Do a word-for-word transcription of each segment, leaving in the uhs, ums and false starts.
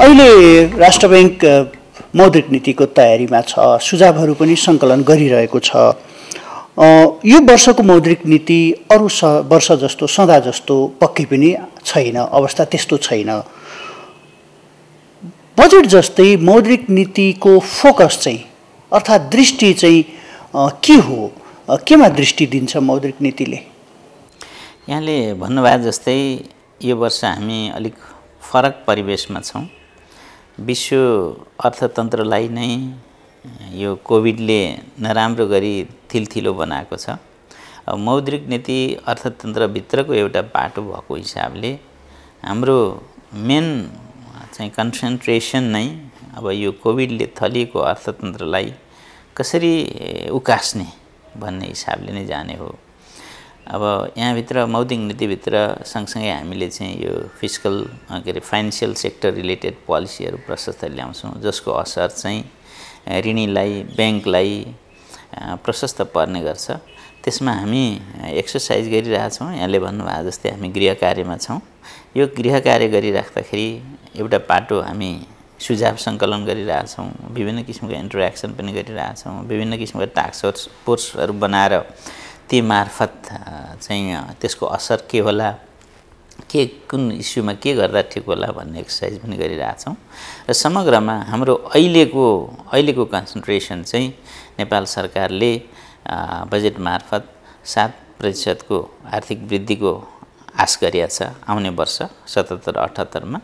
अहिले राष्ट्र बैंक मौद्रिक नीतिको तयारीमा छ, सुझावहरू पनि संकलन गरिरहेको छ। यो वर्षको मौद्रिक नीति अरु वर्ष जस्तो सदा जस्तो पक्की पनि छैन, अवस्था त्यस्तो छैन। बजेट जस्तै मौद्रिक नीतिको फोकस चाहिँ अर्थात दृष्टि चाहिँ के हो, केमा दृष्टि दिन्छ मौद्रिक नीतिले? यहाँले भन्नुभयो जस्तै यो वर्ष हामी अलिक फरक परिवेशमा छौं। विश्व अर्थतन्त्रलाई नै यो कोभिडले नराम्रो गरी थिलथिलो बनाएको छ। मौद्रिक नीति अर्थतन्त्रभित्रको एउटा बाटो भएको हिसाबले हाम्रो मेन चाहिँ कन्सन्ट्रेसन नै अब यो कोभिडले थलिएको अर्थतन्त्रलाई कसरी उकास्ने भन्ने हिसाबले नै जाने हो। अब यहाँभित्र मौद्रिक नीतिभित्र सँगसँगै हामीले चाहिँ यो फिस्कल के अरे फाइनेन्सियल सेक्टर रिलेटेड पोलिसीहरू प्रशस्त ल्याउँछौँ, जसको असर चाहिँ ऋणीलाई ब्याङ्कलाई प्रशस्त पर्ने गर्छ। त्यसमा हामी एक्सर्साइज गरिरहेछौँ। यहाँले भन्नुभयो जस्तै हामी गृह कार्यमा छौँ। यो गृह कार्य गरिराख्दाखेरि एउटा बाटो हामी सुझाव सङ्कलन गरिरहेछौँ, विभिन्न किसिमको इन्टरेक्सन पनि गरिरहेछौँ, विभिन्न किसिमको टास्क फोर्सहरू बनाएर ती मार्फत चाहिँ त्यसको असर के होला, के कुन इस्युमा के गर्दा ठिक होला भन्ने एक्सर्साइज पनि गरिरहेछौँ। र समग्रमा हाम्रो अहिलेको अहिलेको कन्सन्ट्रेसन चाहिँ नेपाल सरकारले बजेट मार्फत सात प्रतिशतको आर्थिक वृद्धिको आश गरिएको छ आउने वर्ष सतहत्तर अठहत्तरमा।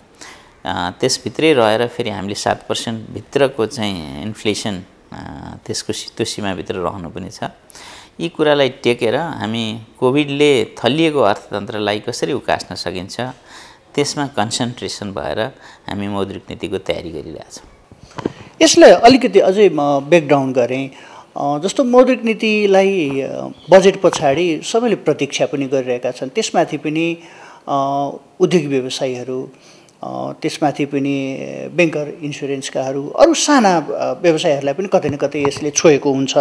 त्यसभित्रै रहेर फेरि हामीले सात पर्सेन्ट भित्रको चाहिँ इन्फ्लेसन त्यसको त्यो सीमाभित्र रहनु पनि छ। यी कुरालाई टेकेर हामी कोभिडले थलिएको अर्थतन्त्रलाई कसरी उकास्न सकिन्छ त्यसमा कन्सन्ट्रेसन भएर हामी मौद्रिक नीतिको तयारी गरिरहेछौँ। यसलाई अलिकति अझै म ब्रेकडाउन गरेँ। जस्तो मौद्रिक नीतिलाई बजेट पछाडि सबैले प्रतीक्षा पनि गरिरहेका छन्, त्यसमाथि पनि उद्योग व्यवसायीहरू, त्यसमाथि पनि बैंकर इन्स्योरेन्सकाहरू, अरू साना व्यवसायहरूलाई पनि कतै न कतै यसले छोएको हुन्छ।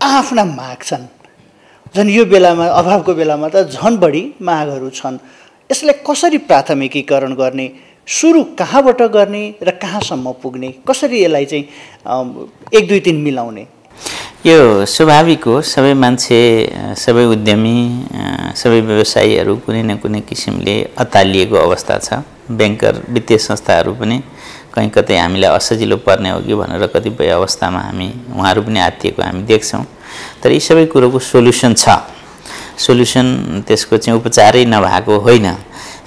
आफ्ना माग छन्, झन् यो बेलामा अभावको बेलामा त झन् बढी मागहरू छन्। यसलाई कसरी प्राथमिकीकरण गर्ने, सुरु कहाँबाट गर्ने र कहाँसम्म पुग्ने, कसरी यसलाई चाहिँ एक दुई तीन मिलाउने? यो स्वाभाविक हो। सबै मान्छे, सबै उद्यमी, सबै व्यवसायीहरू कुनै न कुनै किसिमले अतालिएको अवस्था छ। बैंकर वित्तीय संस्थाहरू पनि कहीँ कतै हामीलाई असजिलो पर्ने हो कि भनेर कतिपय अवस्थामा हामी उहाँहरू पनि आत्तिएको हामी देख्छौँ। तर यी सबै कुरोको सोल्युसन छ। सोल्युसन त्यसको चाहिँ उपचारै नभएको होइन।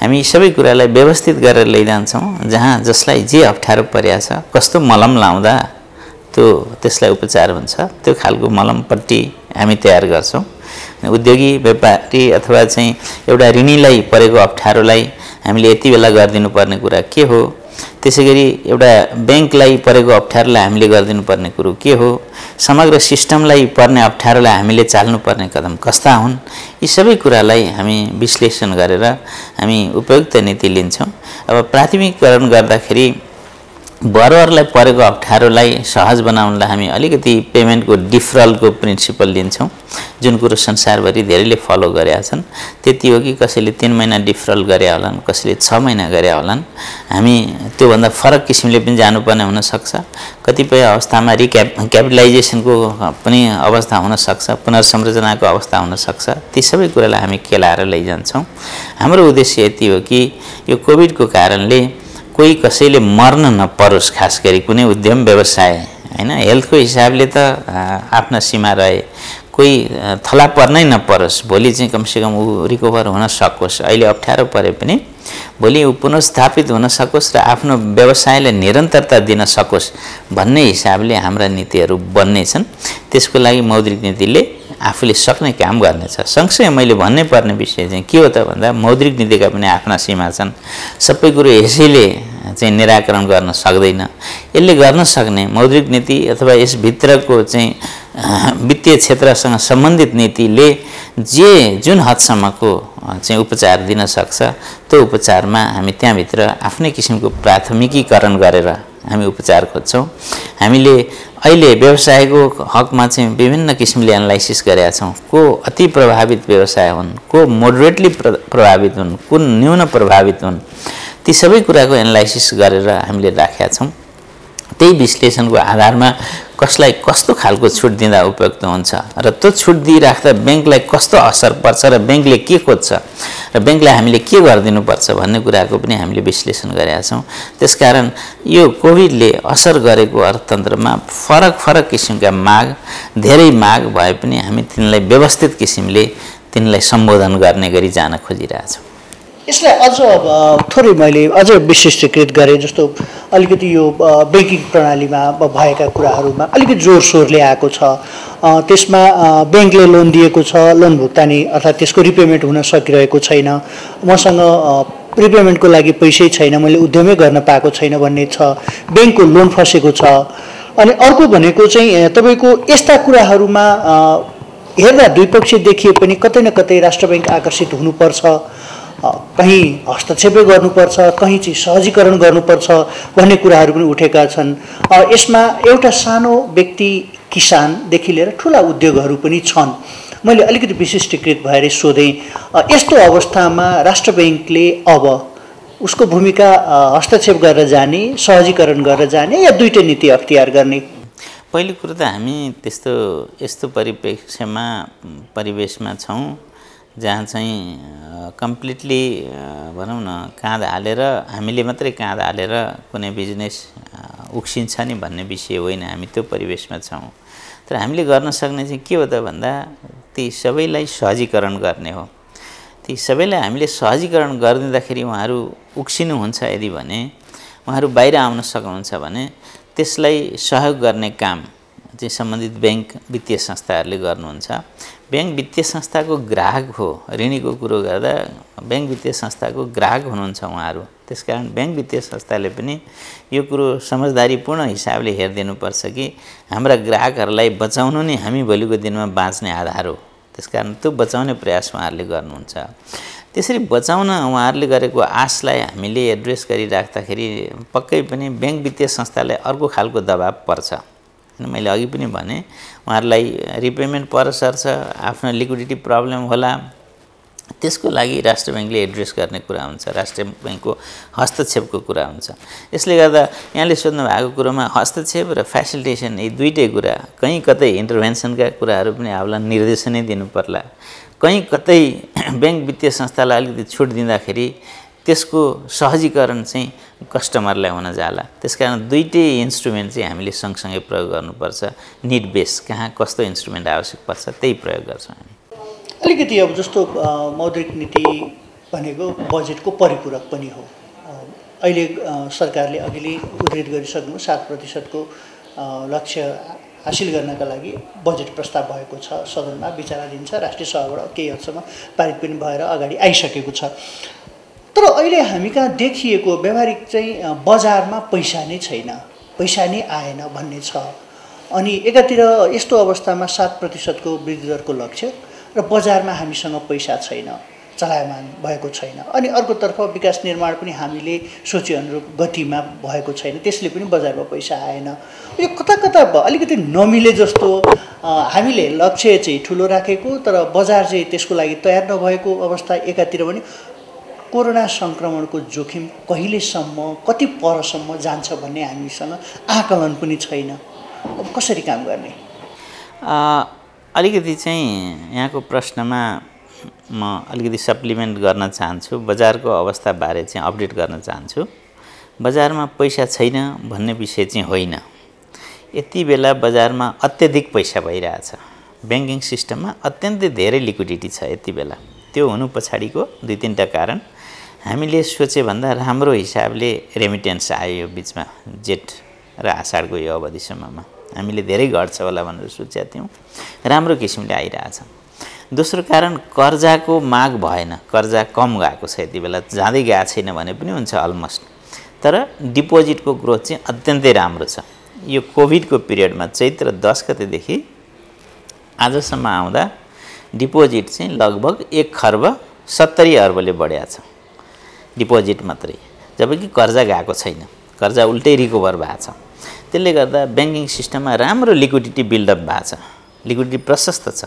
हामी यी सबै कुरालाई व्यवस्थित गरेर लैजान्छौँ, जहाँ जसलाई जे अप्ठ्यारो परेको छ, कस्तो मलम लाउँदा त्यो त्यसलाई उपचार हुन्छ, त्यो खालको मलमपट्टि हामी तयार गर्छौँ। उद्योगी व्यापारी अथवा चाहिँ एउटा ऋणीलाई परेको अप्ठ्यारोलाई हामीले यति बेला गरिदिनुपर्ने कुरा के हो, त्यसै गरी एउटा ब्याङ्कलाई परेको अप्ठ्यारोलाई हामीले गरिदिनुपर्ने कुरो के हो, समग्र सिस्टमलाई पर्ने अप्ठ्यारोलाई हामीले चाल्नुपर्ने कदम कस्ता हुन्, यी सबै कुरालाई हामी विश्लेषण गरेर हामी उपयुक्त नीति लिन्छौँ। अब प्राथमिकरण गर्दाखेरि बर्वरलाई परेको अप्ठ्यारोलाई सहज बनाउनलाई हामी अलिकति पेमेन्टको डिफरलको प्रिन्सिपल लिन्छौँ, जुन कुरो संसारभरि धेरैले फलो गरेका छन्। त्यति हो कि कसैले तीन महिना डिफरल गरे होलान्, कसैले छ महिना गरे होलान्। हामी त्योभन्दा फरक किसिमले पनि जानुपर्ने हुनसक्छ। कतिपय अवस्थामा रिक्याप क्यापिटलाइजेसनको पनि अवस्था हुनसक्छ, पुनर्संरचनाको अवस्था हुनसक्छ। ती सबै कुरालाई हामी केलाएर लैजान्छौँ। हाम्रो उद्देश्य यति हो कि यो कोभिडको कारणले कोही कसैले मर्न नपरोस्, खास गरी कुनै उद्यम व्यवसाय हैन। हेल्थको हिसाबले त आफ्ना सीमा रहे, कोही थला पर्नै नपरोस्, भोलि चाहिँ कमसेकम ऊ रिकभर हुन सकोस्। अहिले अप्ठ्यारो परे पनि भोलि ऊ पुनर्स्थापित हुन सकोस् र आफ्नो व्यवसायलाई निरन्तरता दिन सकोस् भन्ने हिसाबले हाम्रा नीतिहरू बन्ने छन्। त्यसको लागि मौद्रिक नीतिले आफूले सक्ने काम गर्नेछ। सँगसँगै मैले भन्नै पर्ने विषय चाहिँ के हो त भन्दा मौद्रिक नीतिका पनि आफ्ना सीमा छन्। सबै कुरो यसैले चाहिँ निराकरण गर्न सक्दैन। यसले गर्न सक्ने मौद्रिक नीति अथवा यसभित्रको चाहिँ वित्तीय क्षेत्रसँग सम्बन्धित नीतिले जे जुन हदसम्मको चाहिँ उपचार दिन सक्छ, त्यो उपचारमा हामी त्यहाँभित्र आफ्नै किसिमको प्राथमिकीकरण गरेर हामी उपचार खोज्छौँ। हामीले अहिले व्यवसायको हकमा चाहिँ विभिन्न किसिमले एनालाइसिस गरेका छौँ। को अति प्रभावित व्यवसाय हुन्, को मोडरेटली प्रभावित हुन्, कुन न्यून प्रभावित हुन्, ती सबै कुराको एनालाइसिस गरेर हामीले राखेका छौं। त्यही विश्लेषणको आधारमा कसलाई कस्तो खालको छुट दिँदा उपयुक्त हुन्छ र त्यो छुट दिइराख्दा बैंकलाई कस्तो असर पर्छ र बैंकले के खोज्छ र बैंकलाई हामीले के गर्दिनु पर्छ भन्ने कुराको पनि हामीले विश्लेषण गरेका छौं। त्यसकारण यो कोभिडले असर गरेको अर्थतन्त्रमा फरक फरक किसिमका माग धेरै माग भए पनि हामी तिनीलाई व्यवस्थित किसिमले तिनीलाई सम्बोधन गर्ने गरी जान खोजिरहेका छौं। यसले अझ थोरै मैले अझ विशिष्टकृत गरे जस्तो अलिकति यो बैंकिङ प्रणालीमा भएका कुराहरुमा अलिकति जोडसोडले आएको छ। त्यसमा बैंकले लोन दिएको छ, लोन भुक्तानी अर्थात त्यसको रिपेमेन्ट हुन सकिरहेको छैन, मसँग रिपेमेन्टको लागि पैसै छैन, मैले उद्यमै गर्न पाएको छैन भन्ने छ, बैंकको लोन फसेको छ। अनि अर्को भनेको चाहिँ तपाईको यस्ता कुराहरुमा हेर्दा द्विपक्षीय देखिए पनि कतै न कतै राष्ट्र बैंक आकर्षित हुनुपर्छ, कहीं हस्तक्षेप गर्नुपर्छ, कहीं चाहिँ सहजीकरण गर्नुपर्छ भन्ने कुराहरु पनि उठेका छन्। यसमा एउटा सानो व्यक्ति किसान देखि लिएर ठूला उद्योगहरु पनि छन्। मैले अलिकति विशिष्टकृत भएर सोधे यस्तो अवस्थामा राष्ट्र बैंकले अब उसको भूमिका हस्तक्षेप गरेर जाने, सहजीकरण गरेर जाने या दुईटै नीति अख्तियार गर्ने? पहिलो कुरा त हामी त्यस्तो यस्तो परिप्रेक्ष्यमा परिवेशमा छौं जहाँ चाहिँ कम्प्लिटली भनौं न काँध हालेर हामीले मात्रै काँध हालेर कुनै बिजनेस उक्सिन्छ नि भन्ने विषय होइन, हामी त्यो परिवेशमा छौं। तर हामीले गर्न सक्ने चाहिँ के हो त भन्दा ती सबैलाई सहजीकरण गर्ने हो। ती सबैलाई हामीले सहजीकरण गरिदिँदाखेरि उहाँहरू उक्सिनु हुन्छ यदि भने, उहाँहरू बाहिर आउन सक्नुहुन्छ भने त्यसलाई सहयोग गर्ने काम चाहिँ सम्बन्धित बैंक वित्तीय संस्थाहरूले गर्नुहुन्छ। बैंक वित्तीय संस्थाको ग्राहक हो, ऋणीको कुरा गर्दा बैंक वित्तीय संस्थाको ग्राहक हुनुहुन्छ उहाँहरू। त्यसकारण बैंक वित्तीय संस्थाले पनि यो कुरो समझदारीपूर्ण हिसाबले हेरिदिनुपर्छ कि हाम्रा ग्राहकहरूलाई बचाउनु नै हामी भोलिको दिनमा बाँच्ने आधार हो। त्यसकारण त्यो बचाउने प्रयास उहाँहरूले गर्नुहुन्छ। त्यसरी बचाउन उहाँहरूले गरेको आशलाई हामीले एड्रेस गरिराख्दाखेरि पक्कै पनि बैंक वित्तीय संस्थालाई अर्को खालको दबाब पर्छ। मैले अघि पनि भने उहाँहरूलाई रिपेमेन्ट पर सर्छ, आफ्नो लिक्विडिटी प्रब्लम होला, त्यसको लागि राष्ट्र बैंकले एड्रेस गर्ने कुरा हुन्छ, राष्ट्र बैंकको हस्तक्षेपको कुरा हुन्छ। यसले गर्दा यहाँले सोध्नु भएको कुरामा हस्तक्षेप र फ्यासिलिटेसन यी दुईटै कुरा कहीँ कतै इन्टरभेन्सनका कुराहरू पनि आउला, निर्देशनै दिनुपर्ला। कहीँ कतै बैंक वित्तीय संस्थालाई अलिकति छुट दिँदाखेरि त्यसको सहजीकरण चाहिँ कस्टमरलाई हुन जाला। त्यसकारण दुईटै इन्स्ट्रुमेन्ट चाहिँ हामीले सँगसँगै प्रयोग गर्नुपर्छ। निड बेस कहाँ कस्तो इन्स्ट्रुमेन्ट आवश्यक पर्छ त्यही प्रयोग गर्छौं हामी। अलिकति अब जस्तो मौद्रिक नीति भनेको बजेटको परिपूरक पनि हो। अहिले सरकारले अघिल्लै उद्धृत गरिसक्नु सात प्रतिशतको लक्ष्य हासिल गर्नका लागि बजेट प्रस्ताव भएको छ, सदनमा विचाराधीन छ, राष्ट्रिय सभाबाट केही हदसम्म पारित पनि भएर अगाडि आइसकेको छ। तर अहिले हामी कहाँ देखिएको व्यावहारिक चाहिँ बजारमा पैसा नै छैन, पैसा नै आएन भन्ने छ। अनि एकातिर यस्तो अवस्थामा सात प्रतिशतको वृद्धि दरको लक्ष्य र बजारमा हामीसँग पैसा छैन, चलायमान भएको छैन। अनि अर्कोतर्फ विकास निर्माण पनि हामीले सोचेअनुरूप गतिमा भएको छैन, त्यसले पनि बजारमा पैसा आएन। यो कता कता अलिकति नमिले जस्तो, हामीले लक्ष्य चाहिँ ठुलो राखेको तर बजार चाहिँ त्यसको लागि तयार नभएको अवस्था। एकातिर भने कोरोना संक्रमणको जोखिम कहिलेसम्म कति परसम्म जान्छ भन्ने हामीसँग आकलन पनि छैन। अब कसरी काम गर्ने? अलिकति चाहिँ यहाँको प्रश्नमा म अलिकति सप्लिमेन्ट गर्न चाहन्छु, बजारको अवस्थाबारे चाहिँ अपडेट गर्न चाहन्छु। बजारमा पैसा छैन भन्ने विषय चाहिँ होइन। यति बेला बजारमा अत्यधिक पैसा भइरहेछ, ब्याङ्किङ सिस्टममा अत्यन्तै धेरै लिक्विडिटी छ यति बेला। त्यो हुनु पछाडिको दुई तिनवटा कारण, हामीले सोचेभन्दा राम्रो हिसाबले रेमिटेन्स आयो यो बिचमा, जेठ र आषाढको यो अवधिसम्ममा हामीले धेरै घट्छ होला भनेर सोचेका थियौँ, राम्रो किसिमले आइरहेछ। दोस्रो कारण कर्जाको माग भएन, कर्जा कम गएको छ यति बेला, जाँदै गएको छैन भने पनि हुन्छ अलमोस्ट। तर डिपोजिटको ग्रोथ चाहिँ अत्यन्तै राम्रो छ। यो कोभिडको पिरियडमा चैत्र दस गतेदेखि आजसम्म आउँदा डिपोजिट चाहिँ लगभग एक खर्ब सत्तरी अर्बले बढ्या छ डिपोजिट मात्रै, जबकि कर्जा गएको छैन, कर्जा उल्टै रिकभर भएको छ। त्यसले गर्दा ब्याङ्किङ सिस्टममा राम्रो लिक्विडिटी बिल्डअप भएको छ, लिक्विडिटी प्रशस्त छ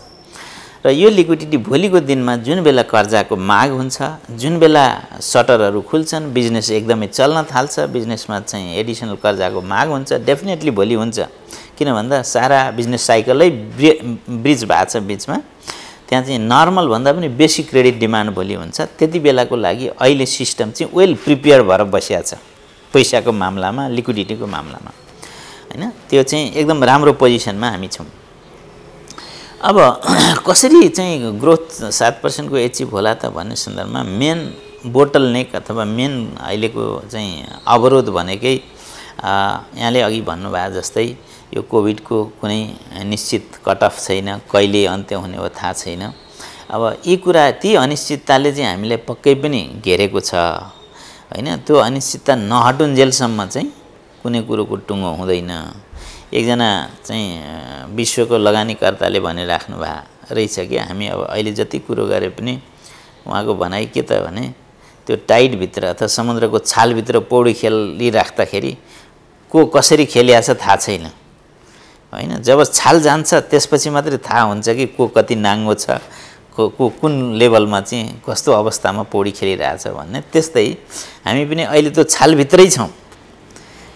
र र यो लिक्विडिटी भोलिको दिनमा जुन बेला कर्जाको माग हुन्छ, जुन बेला सटरहरू खुल्छन्, बिजनेस एकदमै चल्न थाल्छ, बिजनेसमा चाहिँ एडिसनल कर्जाको माग हुन्छ, डेफिनेटली भोलि हुन्छ। किन भन्दा सारा बिजनेस साइकलै ब्रिज भएको छ, बिचमा त्यहाँ चाहिँ नर्मल भन्दा पनि बेसी क्रेडिट डिमान्ड भोलि हुन्छ। त्यति बेलाको लागि अहिले सिस्टम चाहिँ वेल प्रिपेयर भएर बसिया छ पैसाको मामलामा, लिक्विडिटीको मामलामा, हैन। त्यो चाहिँ एकदम राम्रो पोजिसनमा हामी छौँ। अब कसरी चाहिँ ग्रोथ सात पर्सेंट को एचिभ होला त भन्ने सन्दर्भमा मेन बोटलनेक अथवा मेन अहिलेको चाहिँ अवरोध भनेकै यहाँले अघि भन्नुभयो जस्तै यो कोभिडको कुनै निश्चित कट अफ छैन, कहिले अन्त्य हुने हो थाहा छैन। अब यी कुरा ती अनिश्चितताले चाहिँ हामीलाई पक्कै पनि घेरेको छ, हैन। त्यो अनिश्चितता नहटुन्जेलसम्म चाहिँ कुनै कुरोको टुङ्गो हुँदैन। एकजना चाहिँ विश्वको लगानीकर्ताले भनिराख्नु भएको रहेछ कि हामी अब अहिले जति कुरो गरे पनि उहाँको भनाइ के त भने त्यो टाइडभित्र अथवा समुद्रको छालभित्र पौडी खेलिराख्दाखेरि को कसरी खेलिया छ थाहा छैन, हैन। जब छाल जान्छ त्यसपछि मात्रै थाहा हुन्छ कि को कति नाङ्गो छ, को, को कुन लेभलमा चाहिँ कस्तो अवस्थामा पौडी खेलिरहेछ भन्ने। त्यस्तै हामी पनि अहिले त्यो छालभित्रै छौँ,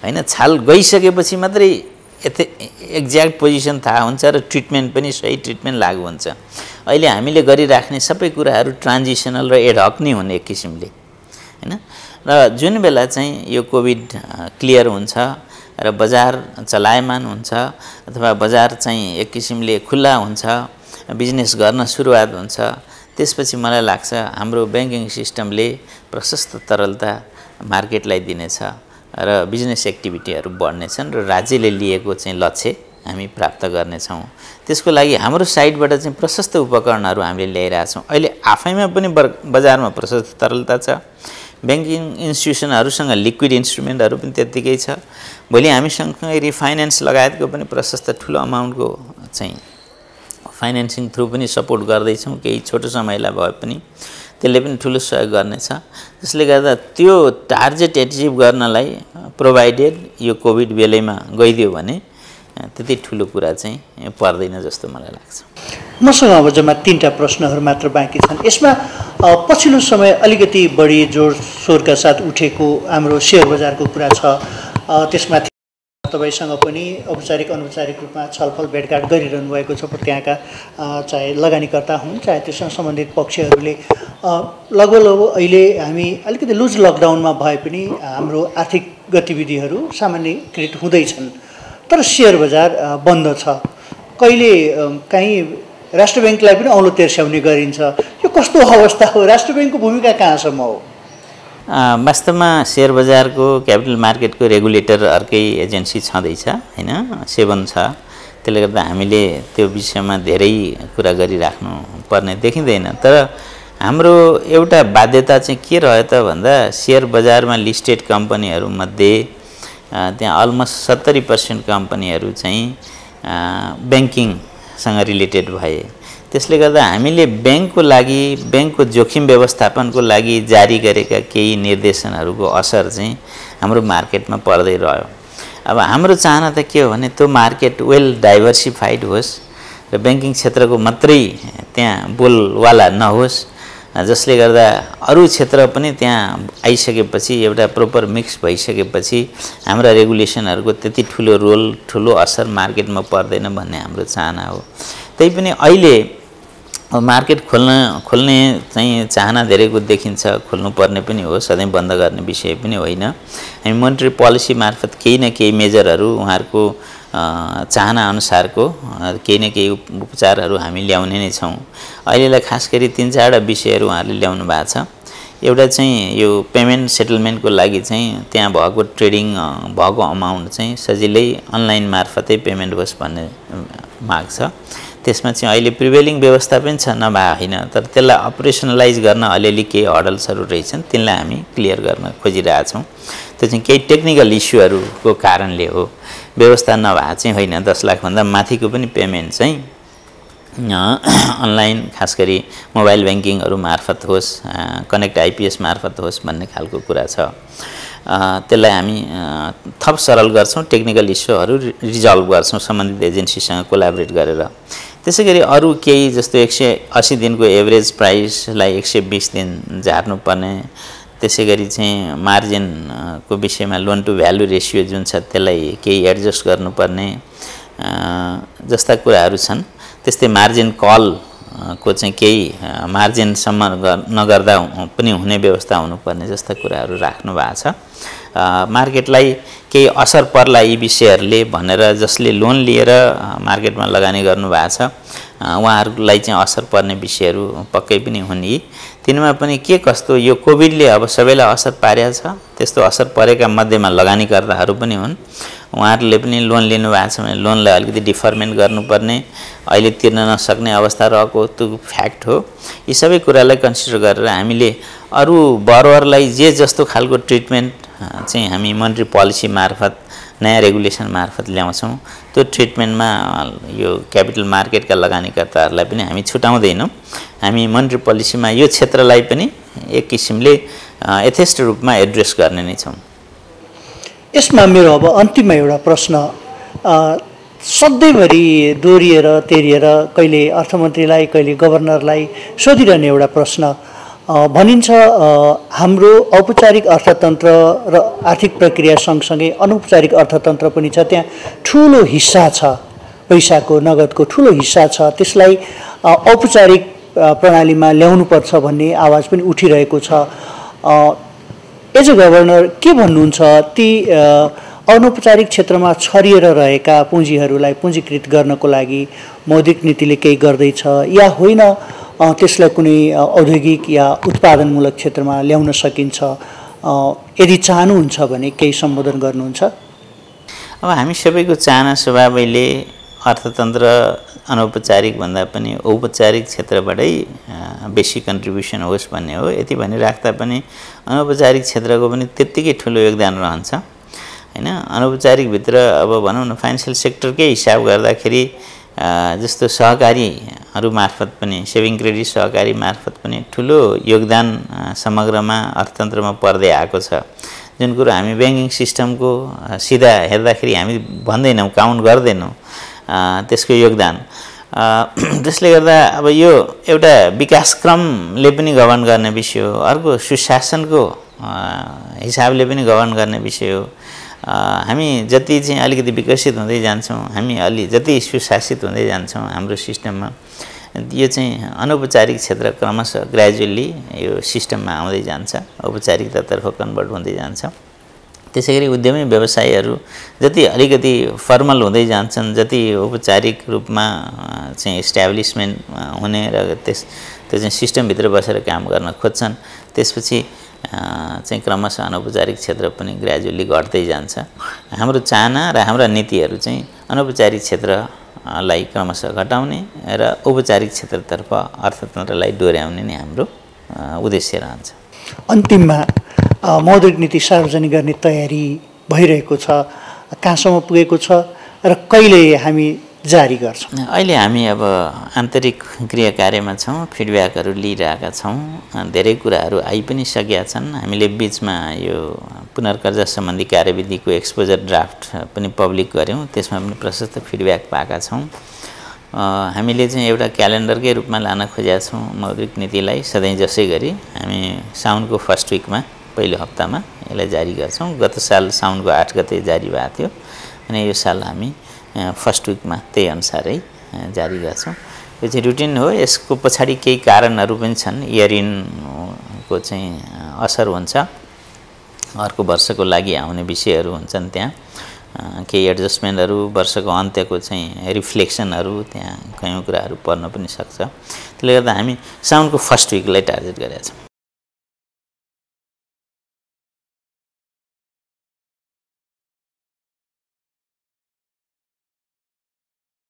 हैन। छाल गइसकेपछि मात्रै यति एक्ज्याक्ट पोजिसन थाहा हुन्छ र ट्रिटमेन्ट पनि सही ट्रिटमेन्ट लागू हुन्छ। अहिले हामीले गरिराख्ने सबै कुराहरू ट्रान्जिसनल र एडहक नै हुने एक किसिमले, हैन। र जुन बेला चाहिँ यो कोभिड क्लियर हुन्छ र बजार चलायमान हुन्छ अथवा बजार चाहिँ एक किसिमले खुल्ला हुन्छ, बिजनेस गर्न सुरुवात हुन्छ, त्यसपछि मलाई लाग्छ हाम्रो ब्याङ्किङ सिस्टमले प्रशस्त तरलता मार्केटलाई दिनेछ र बिजनेस एक्टिभिटीहरू बढ्नेछन् र राज्यले लिएको चाहिँ लक्ष्य हामी प्राप्त गर्नेछौँ। त्यसको लागि हाम्रो साइडबाट चाहिँ प्रशस्त उपकरणहरू हामीले ल्याइरहेछौँ। अहिले आफैमा पनि बजारमा प्रशस्त तरलता छ, ब्याङ्किङ इन्स्टिट्युसनहरूसँग लिक्विड इन्स्ट्रुमेन्टहरू पनि त्यत्तिकै छ। भोलि हामीसँगसँगै रिफाइनेन्स लगायतको पनि प्रशस्त ठुलो अमाउन्टको चाहिँ फाइनेन्सिङ थ्रु पनि सपोर्ट गर्दैछौँ, केही छोटो समयलाई भए पनि त्यसले पनि ठुलो सहयोग गर्नेछ। त्यसले गर्दा त्यो टार्गेट एचिभ गर्नलाई प्रोभाइडेड यो कोभिड बेलैमा गइदियो भने त्यति ठुलो कुरा चाहिँ पर्दैन जस्तो मलाई लाग्छ। मसँग अब जम्मा तिनवटा प्रश्नहरू मात्र बाँकी छन्। यसमा पछिल्लो समय अलिकति बढी जोड शोरका साथ उठेको हाम्रो सेयर बजारको कुरा छ, त्यसमाथि तपाईसँग पनि औपचारिक अनौपचारिक रूपमा छलफल भेटघाट गरिरहनु भएको छ। त्यहाँका चाहे लगानीकर्ता हुन् चाहे त्यससँग सम्बन्धित पक्षहरूले लगभग लगभग अहिले हामी अलिकति लुज लकडाउनमा भए पनि हाम्रो आर्थिक गतिविधिहरू सामान्यकृत हुँदैछन्, तर सेयर बजार बन्द छ। कहिले काहीँ राष्ट्र ब्याङ्कलाई पनि औँलो तेर्स्याउने गरिन्छ। यो कस्तो अवस्था हो? राष्ट्र ब्याङ्कको भूमिका कहाँसम्म हो? वास्तवमा शेयर बजारको क्यापिटल मार्केटको रेगुलेटर अर्कै एजेन्सी छँदैछ, हैन, सेवन छ। त्यसले गर्दा हामीले त्यो विषयमा धेरै कुरा गरिराख्नु पर्ने देखिँदैन। तर हाम्रो एउटा बाध्यता चाहिँ के रह्यो त भन्दा सेयर बजारमा लिस्टेड कम्पनीहरूमध्ये त्यहाँ अलमोस्ट सत्तरी पर्सेंट कम्पनीहरू चाहिँ ब्याङ्किङसँग रिलेटेड भए। त्यसले गर्दा हामीले ब्याङ्कको लागि, ब्याङ्कको जोखिम व्यवस्थापनको लागि जारी गरेका केही निर्देशनहरूको असर चाहिँ हाम्रो मार्केटमा पर्दै रह्यो। अब हाम्रो चाहना त के हो भने त्यो मार्केट वेल डाइभर्सिफाइड होस् र ब्याङ्किङ क्षेत्रको मात्रै त्यहाँ बोलवाला नहोस्, जसले गर्दा अरू क्षेत्र पनि त्यहाँ आइसकेपछि एउटा प्रोपर मिक्स भइसकेपछि हाम्रा रेगुलेसनहरूको त्यति ठुलो रोल, ठुलो असर मार्केटमा पर्दैन भन्ने हाम्रो चाहना हो। त्यही पनि अहिले मार्केट खोल्न खोल्ने चाहिँ चाहना धेरैको देखिन्छ, खोल्नुपर्ने पनि हो, सधैँ बन्द गर्ने विषय पनि होइन। हामी मोनिटरी पोलिसी मार्फत केही न केही मेजरहरू उहाँहरूको चाहना अनुसारको केही न केही उपचारहरू हामी ल्याउने नै छौँ। अहिलेलाई खास गरी तीन चारवटा विषयहरू उहाँहरूले ल्याउनु भएको छ। एउटा चाहिँ यो पेमेन्ट सेटलमेन्टको लागि चाहिँ त्यहाँ भएको ट्रेडिङ भएको अमाउन्ट चाहिँ सजिलै अनलाइन मार्फतै पेमेन्ट होस् भन्ने माग छ। त्यसमा चाहिँ अहिले प्रिभेलिङ व्यवस्था पनि छ, नभए होइन, तर त्यसलाई अपरेसनलाइज गर्न अलिअलि केही हडल्सहरू रहेछन्, तिनलाई हामी क्लियर गर्न खोजिरहेछौँ। त्यो चाहिँ केही टेक्निकल इस्युहरूको कारणले हो, व्यवस्था नभए चाहिँ होइन। दस लाखभन्दा माथिको पनि पेमेन्ट चाहिँ अनलाइन खास गरी मोबाइल ब्याङ्किङहरू मार्फत होस्, कनेक्ट आइपिएस मार्फत होस् भन्ने खालको कुरा छ। त्यसलाई हामी थप सरल गर्छौँ, टेक्निकल इस्युहरू रिजल्भ गर्छौँ सम्बन्धित एजेन्सीसँग कोलाबोरेट गरेर। त्यसैगरी अरु केही जस्तो एक सय अस्सी दिनको एभरेज प्राइसलाई एक सय बीस दिन झार्नु पर्ने, त्यसैगरी चाहिँ मार्जिन को विषयमा लोन टु भ्यालु रेशियो जुन छ त्यसलाई केही एडजस्ट गर्नुपर्ने जस्ता कुराहरू छन्। त्यस्तै मार्जिन कल को चाहिँ केही मार्जिन सम्म नगर्दा पनि हुने व्यवस्था हुनुपर्ने जस्ता कुराहरू राख्नु भएको छ। मार्केटलाई केही असर पर्ला यी विषयहरूले भनेर जसले लोन लिएर मार्केटमा लगानी गर्नु भएको छ उहाँहरूलाई चाहिँ असर पर्ने विषयहरू पक्कै पनि हुन्। यी तिनमा पनि के कस्तो यो कोभिडले अब सबैलाई असर पारेको छ, त्यस्तो असर परेका मध्येमा लगानीकर्ताहरू पनि हुन्। उहाँहरूले पनि लोन लिनु भएको छ भने लोनलाई अलिकति डिफर्मेन्ट गर्नुपर्ने, अहिले तिर्न नसक्ने अवस्था रहेको त्यो फ्याक्ट हो। यी सबै कुरालाई कन्सिडर गरेर हामीले अरू बरोवरलाई जे जस्तो खालको ट्रिटमेन्ट चाहिँ हामी मन्ट्री पोलिसी मार्फत नयाँ रेगुलेसन मार्फत ल्याउँछौं त्यो ट्रिटमेन्टमा यो क्यापिटल मार्केटका लगानीकर्ताहरूलाई पनि हामी छुटाउँदैनौं। हामी मन्ट्री पोलिसीमा यो क्षेत्रलाई पनि एक किसिमले यथेष्ट रूपमा एड्रेस गर्ने नै छौं। यसमा मेरो अब अन्तिममा एउटा प्रश्न, सधैँभरि दोहोरिएर तेरिएर कहिले अर्थमन्त्रीलाई कहिले गभर्नरलाई सोधिरहने एउटा प्रश्न भनिन्छ, हाम्रो औपचारिक अर्थतन्त्र र आर्थिक प्रक्रिया सँगसँगै अनौपचारिक अर्थतन्त्र पनि छ, त्यहाँ ठुलो हिस्सा छ पैसाको नगदको ठुलो हिस्सा छ, त्यसलाई औपचारिक प्रणालीमा ल्याउनुपर्छ भन्ने आवाज पनि उठिरहेको छ। एज अ गभर्नर के भन्नुहुन्छ ती अनौपचारिक क्षेत्रमा छरिएर रहेका पुँजीहरूलाई पुँजीकृत गर्नको लागि मौद्रिक नीतिले केही गर्दैछ या होइन, त्यसलाई कुनै औद्योगिक या उत्पादनमूलक क्षेत्रमा ल्याउन सकिन्छ, यदि चाहनुहुन्छ भने केही सम्बोधन गर्नुहुन्छ? अब हामी सबैको चाहना स्वभावले अर्थतन्त्र अनौपचारिक भन्दा पनि औपचारिक क्षेत्रबाटै बेसी कन्ट्रिब्युसन होस् भन्ने हो। यति भनिराख्दा पनि अनौपचारिक क्षेत्रको पनि त्यत्तिकै ठुलो योगदान रहन्छ हैन। अनौपचारिकभित्र अब भनौँ न फाइनेन्सियल सेक्टरकै हिसाब गर्दाखेरि जस्तो सहकारीहरू मार्फत पनि सेभिङ क्रेडिट सहकारी मार्फत पनि ठुलो योगदान समग्रमा अर्थतन्त्रमा पर्दै आएको छ, जुन कुरो हामी ब्याङ्किङ सिस्टमको सिधा हेर्दाखेरि हामी भन्दैनौँ काउन्ट गर्दैनौँ त्यसको योगदान। त्यसले गर्दा अब यो एउटा विकासक्रमले पनि गभर्न गर्ने विषय हो, अर्को सुशासनको हिसाबले पनि गभर्न गर्ने विषय हो। हामी जति चाहिँ अलिकति विकसित हुँदै जान्छौँ हामी अलि जति सुशासित हुँदै जान्छौँ हाम्रो सिस्टममा यो चाहिँ अनौपचारिक क्षेत्र क्रमशः ग्रेजुअली यो सिस्टममा आउँदै जान्छ, औपचारिकतातर्फ कन्भर्ट हुँदै जान्छ। त्यसैगरी उद्यमी व्यवसायीहरू जति अलिकति फर्मल हुँदै जान्छन् जति औपचारिक रूपमा चाहिँ इस्ट्याब्लिसमेन्ट हुने र त्यस त्यो चाहिँ सिस्टमभित्र बसेर काम गर्न खोज्छन्, त्यसपछि चाहिँ क्रमशः अनौपचारिक क्षेत्र पनि ग्रेजुअली घट्दै जान्छ। हाम्रो चाहना र हाम्रा नीतिहरू चाहिँ अनौपचारिक क्षेत्रलाई क्रमशः घटाउने र औपचारिक क्षेत्रतर्फ अर्थतन्त्रलाई डोर्याउने नै हाम्रो उद्देश्य रहन्छ। अन्तिममा मौद्रिक नीति सार्वजनिक गर्ने तयारी भइरहेको छ, कहाँसम्म पुगेको छ र कहिले हामी जारी गर्छौँ? अहिले हामी अब आन्तरिक क्रिया कार्यमा छौँ, फिडब्याकहरू लिइरहेका छौँ, धेरै कुराहरू आइ पनि सकेका छन्। हामीले बिचमा यो पुनर्कर्जा सम्बन्धी कार्यविधिको एक्सपोजर ड्राफ्ट पनि पब्लिक गऱ्यौँ, त्यसमा पनि प्रशस्त फिडब्याक पाएका छौँ। हामीले चाहिँ एउटा क्यालेन्डरकै रूपमा लान खोजेका छौँ मौद्रिक नीतिलाई, सधैँ जसै गरी हामी साउनको फर्स्ट विकमा पहिलो हप्तामा यसलाई जारी गर्छौँ। गत साल साउनको आठ गते जारी भएको थियो अनि यो साल हामी फर्स्ट विकमा त्यही अनुसारै जारी गर्छौँ। यो चाहिँ रुटिन हो, यसको पछाडि केही कारणहरू पनि छन्, इयर इनको चाहिँ असर हुन्छ, अर्को वर्षको लागि आउने विषयहरू हुन्छन्, त्यहाँ केही एडजस्टमेन्टहरू वर्षको अन्त्यको चाहिँ रिफ्लेक्सनहरू त्यहाँ कयौँ कुराहरू पर्न पनि सक्छ। त्यसले गर्दा हामी साउनको फर्स्ट विकलाई टार्गेट गरेका छौँ।